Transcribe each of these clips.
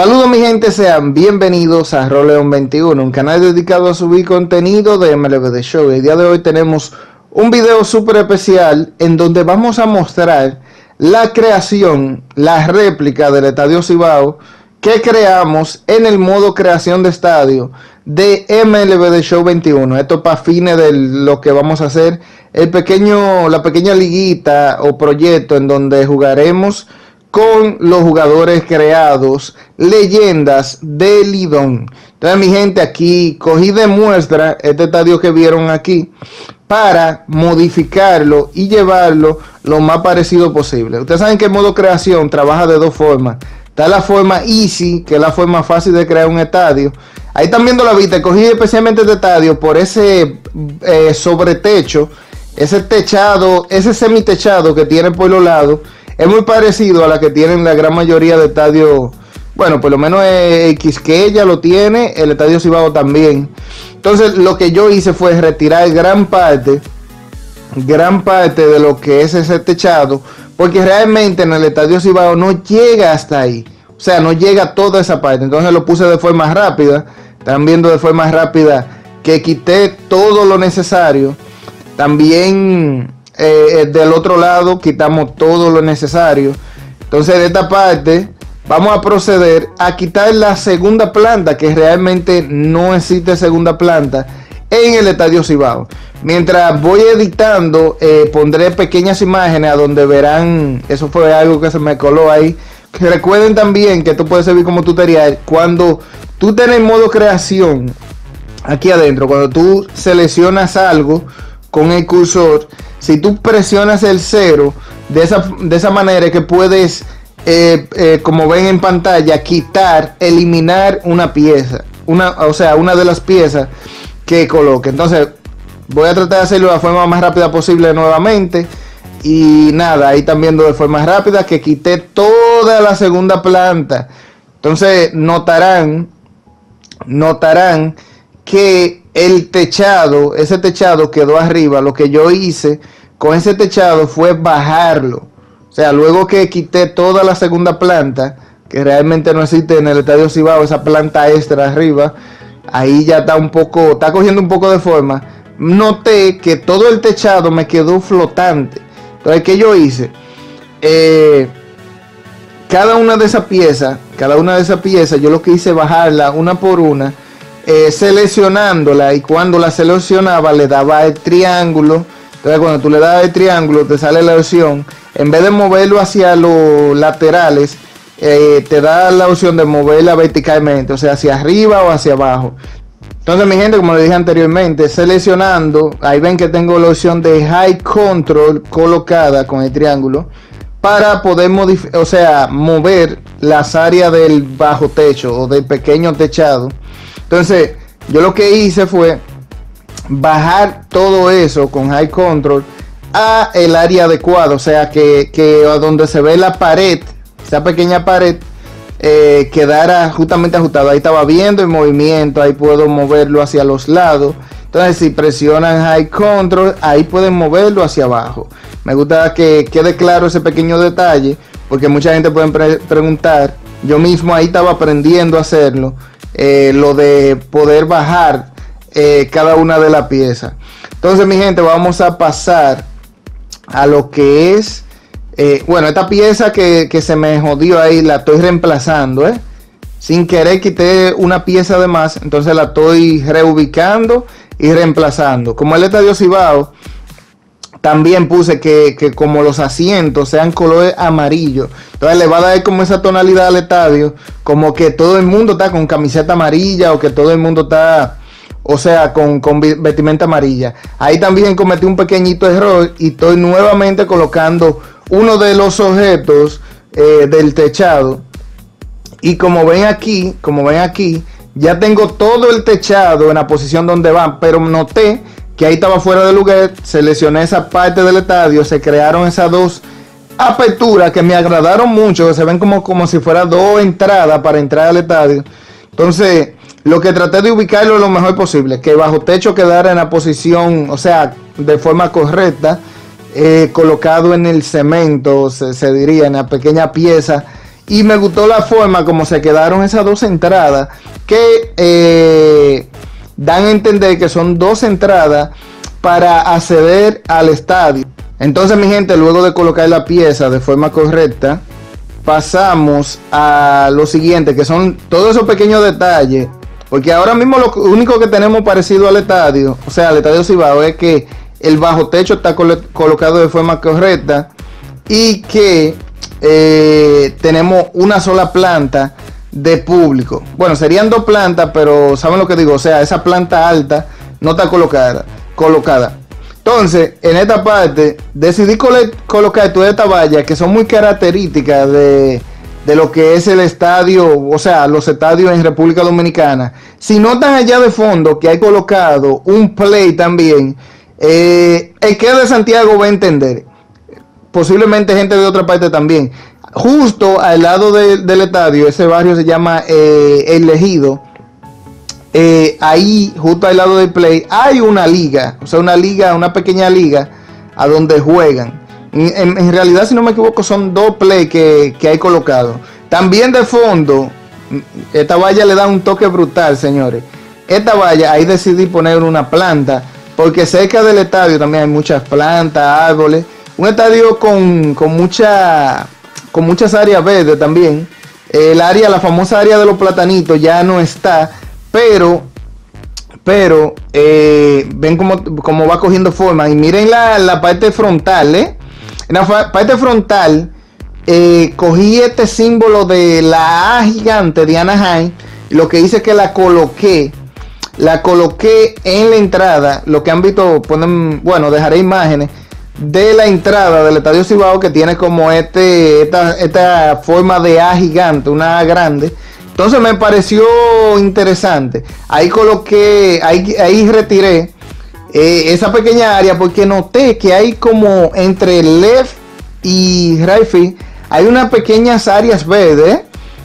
Saludos mi gente, sean bienvenidos a Roleon21, un canal dedicado a subir contenido de MLB The Show. El día de hoy tenemos un video súper especial en donde vamos a mostrar la creación, la réplica del Estadio Cibao que creamos en el modo creación de estadio de MLB The Show 21. Esto para fines de lo que vamos a hacer, la pequeña liguita o proyecto en donde jugaremos con los jugadores creados, leyendas de Lidón. Entonces mi gente, aquí cogí de muestra este estadio que vieron aquí para modificarlo y llevarlo lo más parecido posible. Ustedes saben que el modo creación trabaja de dos formas. Está la forma easy, que es la forma fácil de crear un estadio. Ahí están viendo la vista, cogí especialmente este estadio por ese sobretecho, ese techado, ese semitechado que tiene por los lados. Es muy parecido a la que tienen la gran mayoría de estadios. Bueno, por lo menos Quisqueya lo tiene, el Estadio Cibao también. Entonces lo que yo hice fue retirar gran parte de lo que es ese techado, porque realmente en el Estadio Cibao no llega hasta ahí. O sea, no llega toda esa parte. Entonces lo puse de forma rápida. Están viendo de forma rápida que quité todo lo necesario. También del otro lado quitamos todo lo necesario. Entonces de esta parte vamos a proceder a quitar la segunda planta, que realmente no existe segunda planta en el Estadio Cibao. Mientras voy editando pondré pequeñas imágenes a donde verán. Eso fue algo que se me coló ahí. Recuerden también que esto puede servir como tutorial. Cuando tú tenés modo creación aquí adentro, cuando tú seleccionas algo con el cursor, si tú presionas el 0 de esa manera que puedes, como ven en pantalla, quitar, eliminar una pieza, una de las piezas que coloque. Entonces voy a tratar de hacerlo de la forma más rápida posible nuevamente. Y nada, ahí están viendo de forma rápida que quité toda la segunda planta. Entonces notarán que el techado, ese techado quedó arriba. Lo que yo hice con ese techado fue bajarlo. O sea, luego que quité toda la segunda planta, que realmente no existe en el Estadio Cibao, esa planta extra arriba, ahí ya está un poco, está cogiendo un poco de forma. Noté que todo el techado me quedó flotante. Entonces, ¿qué yo hice? Cada una de esas piezas, yo lo que hice bajarla una por una. Seleccionándola, y cuando la seleccionaba le daba el triángulo. Entonces cuando tú le das el triángulo te sale la opción, en vez de moverlo hacia los laterales, te da la opción de moverla verticalmente, o sea hacia arriba o hacia abajo. Entonces mi gente, como les dije anteriormente, seleccionando, ahí ven que tengo la opción de High Control colocada con el triángulo para poder mover las áreas del bajo techo o del pequeño techado. Entonces, yo lo que hice fue bajar todo eso con High Control a el área adecuada, o sea, que donde se ve la pared, esa pequeña pared, quedara justamente ajustada. Ahí estaba viendo el movimiento, ahí puedo moverlo hacia los lados. Entonces, si presionan High Control, ahí pueden moverlo hacia abajo. Me gusta que quede claro ese pequeño detalle, porque mucha gente puede preguntar. Yo mismo ahí estaba aprendiendo a hacerlo. Lo de poder bajar cada una de las piezas. Entonces mi gente, vamos a pasar a lo que es esta pieza que se me jodió ahí, la estoy reemplazando sin querer quité una pieza de más, entonces la estoy reubicando y reemplazando. Como el Estadio Cibao, también puse que como los asientos sean color amarillo, entonces le va a dar como esa tonalidad al estadio, como que todo el mundo está con camiseta amarilla o que todo el mundo está, o sea, con vestimenta amarilla. Ahí también cometí un pequeñito error y estoy nuevamente colocando uno de los objetos del techado. Y como ven aquí, ya tengo todo el techado en la posición donde van, pero noté que ahí estaba fuera de lugar. Seleccioné esa parte del estadio, se crearon esas dos aperturas que me agradaron mucho, que se ven como si fueran dos entradas para entrar al estadio. Entonces, lo que traté de ubicarlo lo mejor posible, que bajo techo quedara en la posición, o sea, de forma correcta, colocado en el cemento, se diría, en la pequeña pieza, Y me gustó la forma como se quedaron esas dos entradas, que dan a entender que son dos entradas para acceder al estadio. Entonces, mi gente, luego de colocar la pieza de forma correcta, pasamos a lo siguiente, que son todos esos pequeños detalles. Porque ahora mismo lo único que tenemos parecido al estadio, o sea, al Estadio Cibao, es que el bajo techo está colocado de forma correcta y que tenemos una sola planta de público. Bueno, serían dos plantas, pero ¿saben lo que digo? O sea, esa planta alta no está colocada. Entonces, en esta parte decidí colocar toda esta valla que son muy características de lo que es el estadio, o sea, los estadios en República Dominicana. Si notan allá de fondo que hay colocado un play también, el que es de Santiago va a entender, posiblemente gente de otra parte también. Justo al lado del estadio, ese barrio se llama El Ejido. Ahí, justo al lado del play, hay una liga, o sea, una pequeña liga a donde juegan. En realidad, si no me equivoco, son dos play que hay colocado. También de fondo, esta valla le da un toque brutal, señores. Esta valla, ahí decidí poner una planta, porque cerca del estadio también hay muchas plantas, árboles. Un estadio con muchas áreas verdes también. El área, la famosa área de los platanitos, ya no está. Pero ven cómo va cogiendo forma. Y miren la parte frontal, En la parte frontal cogí este símbolo de la A gigante de Anaheim. Lo que hice es que la coloqué en la entrada. Lo que han visto, bueno, dejaré imágenes de la entrada del Estadio Cibao, que tiene como esta forma de A gigante, una A grande. Entonces me pareció interesante. Ahí coloqué, ahí retiré esa pequeña área, porque noté que hay como entre left y right field hay unas pequeñas áreas verdes,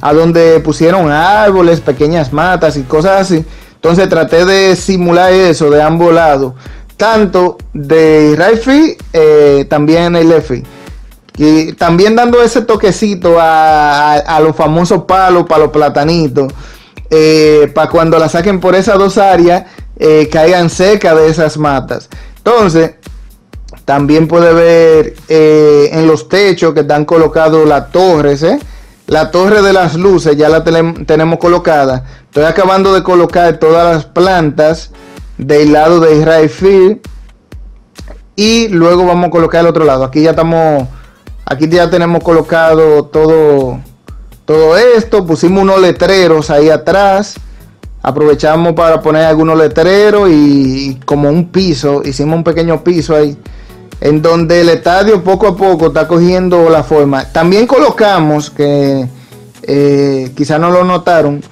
a donde pusieron árboles, pequeñas matas y cosas así. Entonces traté de simular eso de ambos lados, tanto de right field también el left field. Y también dando ese toquecito a los famosos palos, para los platanitos, para cuando la saquen por esas dos áreas, caigan cerca de esas matas. Entonces, también puede ver en los techos que están colocados las torres, La torre de las luces ya la tenemos colocada. Estoy acabando de colocar todas las plantas del lado de right field. Y luego vamos a colocar el otro lado. Aquí ya tenemos colocado todo esto. Pusimos unos letreros ahí atrás. Aprovechamos para poner algunos letreros y como un piso. Hicimos un pequeño piso ahí, en donde el estadio poco a poco está cogiendo la forma. También colocamos, que quizás no lo notaron,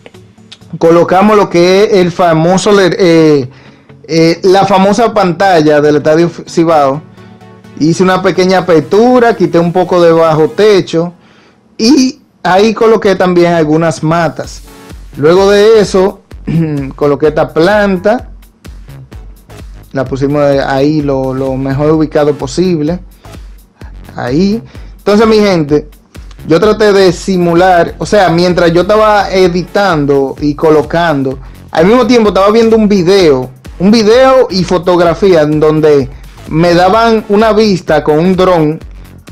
colocamos lo que es el famoso, la famosa pantalla del Estadio Cibao. Hice una pequeña apertura, quité un poco de bajo techo y ahí coloqué también algunas matas. Luego de eso, coloqué esta planta, la pusimos ahí lo mejor ubicado posible. Ahí. Entonces, mi gente, yo traté de simular, o sea, mientras yo estaba editando y colocando, al mismo tiempo estaba viendo un video y fotografía en donde me daban una vista con un dron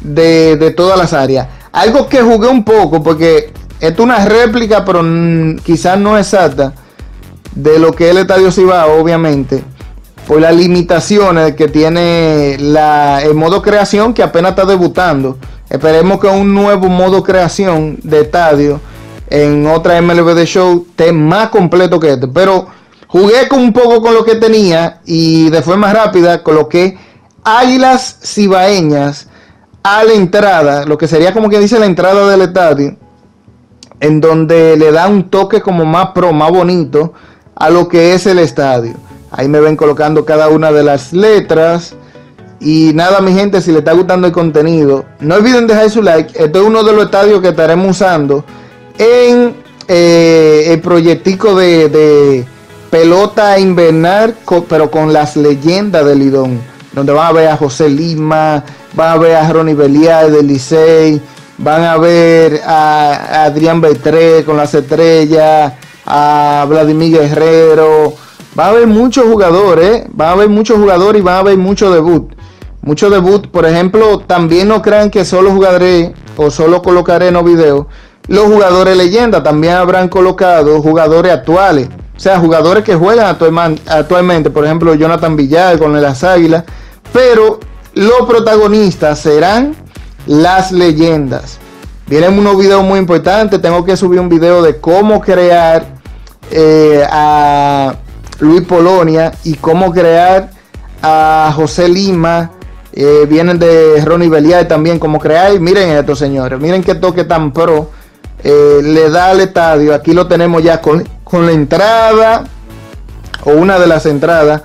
de todas las áreas. Algo que jugué un poco, porque esto es una réplica, pero quizás no exacta, de lo que es el Estadio Cibao, obviamente, por las limitaciones que tiene el modo creación, que apenas está debutando. Esperemos que un nuevo modo creación de estadio en otra MLB The Show esté más completo que este. Pero jugué un poco con lo que tenía y de forma rápida coloqué Águilas Cibaeñas a la entrada, lo que sería como que dice la entrada del estadio, en donde le da un toque como más pro, más bonito a lo que es el estadio. Ahí me ven colocando cada una de las letras. Y nada, mi gente, si les está gustando el contenido, no olviden dejar su like. Este es uno de los estadios que estaremos usando en el proyectico de pelota invernal, pero con las leyendas de Lidón, donde van a ver a José Lima, van a ver a Ronnie Belliard de Licey, van a ver a Adrián Betré con las estrellas, a Vladimir Guerrero. Va a haber muchos jugadores, va a haber muchos jugadores y va a haber mucho debut. Mucho debut, por ejemplo, también no crean que solo jugaré o solo colocaré en los videos los jugadores leyenda, también habrán colocado jugadores actuales, o sea, jugadores que juegan actualmente, por ejemplo, Jonathan Villar con las Águilas, pero los protagonistas serán las leyendas. Vienen unos videos muy importantes, tengo que subir un video de cómo crear a Luis Polonia y cómo crear a José Lima. Vienen de Ronnie Belliard también cómo crear. Miren esto, señores, miren qué toque tan pro le da al estadio. Aquí lo tenemos ya con la entrada o una de las entradas,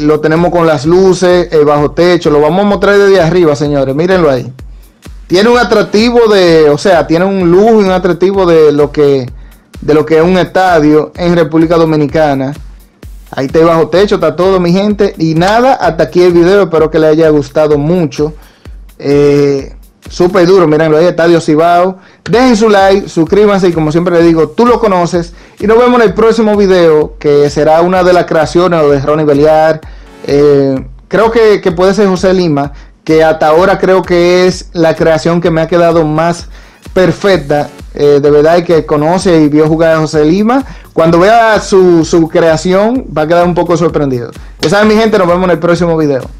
lo tenemos con las luces, el bajo techo. Lo vamos a mostrar desde arriba, señores, mírenlo ahí. Tiene un atractivo de, o sea, tiene un lujo y un atractivo de lo que es un estadio en República Dominicana. Ahí está el bajo techo, está todo, mi gente. Y nada, hasta aquí el video, espero que les haya gustado mucho. Súper duro, mirenlo ahí, Estadio Cibao. Dejen su like, suscríbanse y como siempre les digo, tú lo conoces. Y nos vemos en el próximo video, que será una de las creaciones de Ronnie Belliard. Creo que puede ser José Lima, que hasta ahora creo que es la creación que me ha quedado más perfecta. De verdad, que conoce y vio jugar a José Lima, cuando vea su creación va a quedar un poco sorprendido. Ya saben, mi gente, nos vemos en el próximo video.